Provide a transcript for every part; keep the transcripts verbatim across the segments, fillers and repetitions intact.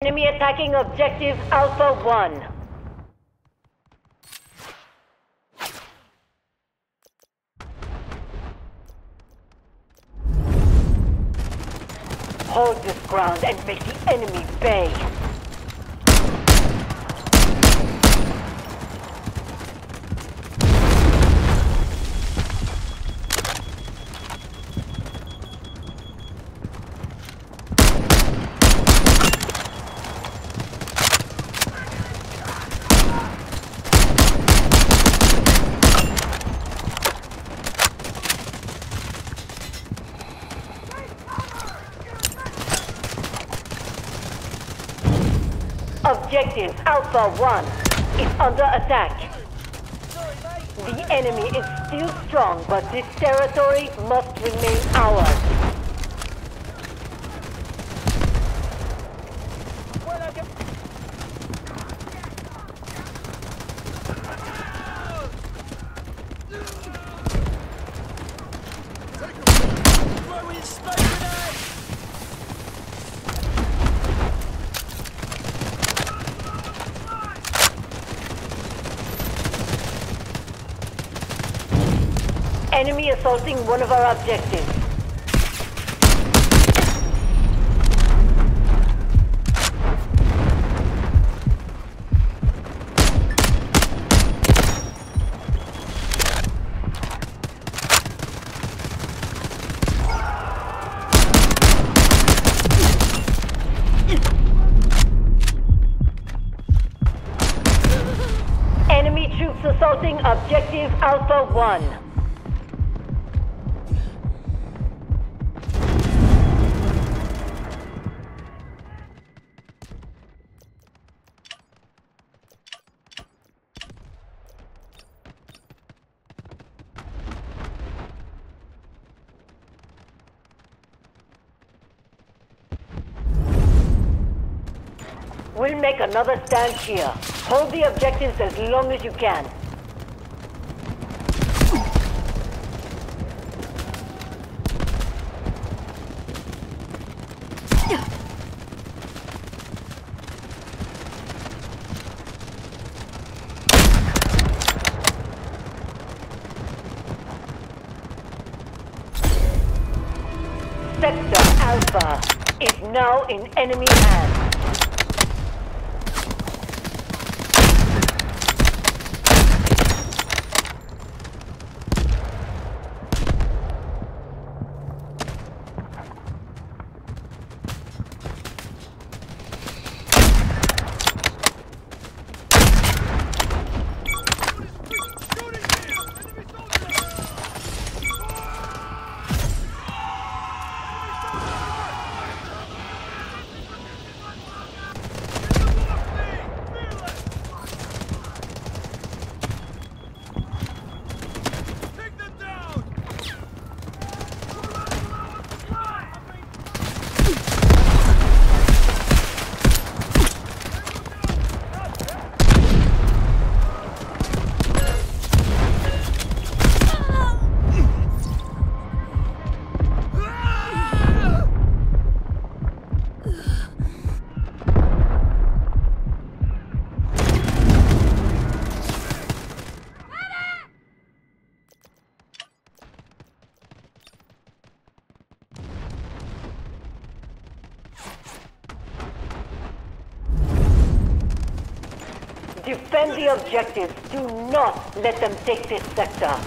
Enemy attacking objective Alpha one. Hold this ground and make the enemy bay. Objective Alpha one is under attack. The enemy is still strong, but this territory must remain ours. Enemy assaulting one of our objectives. Enemy troops assaulting objective Alpha one. We'll make another stand here. Hold the objectives as long as you can. Sector Alpha is now in enemy hands. Defend the objectives. Do not let them take this sector.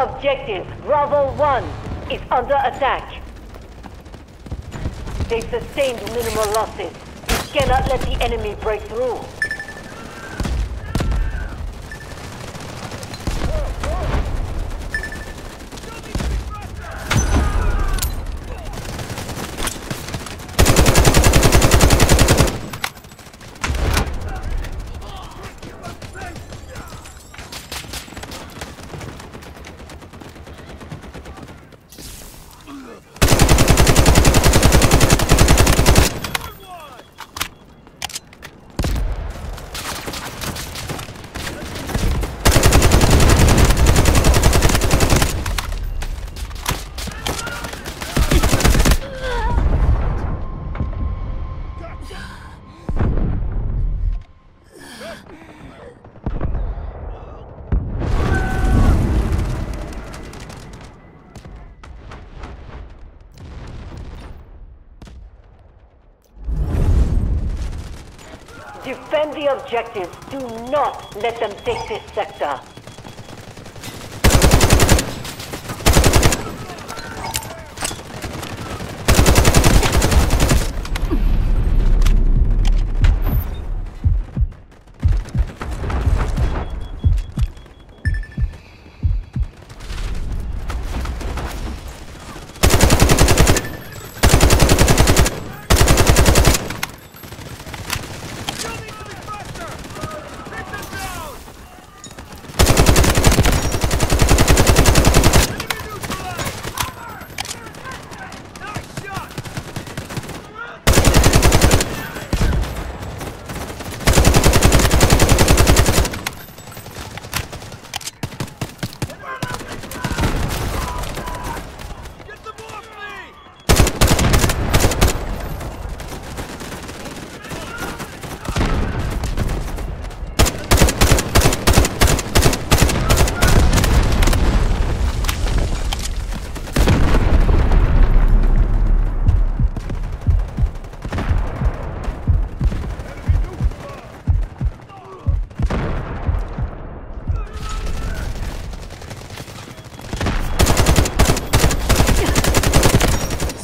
Objective Bravo one is under attack. They've sustained minimal losses. We cannot let the enemy break through. Defend the objectives. Do not let them take this sector.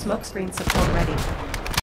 Smokescreen support ready.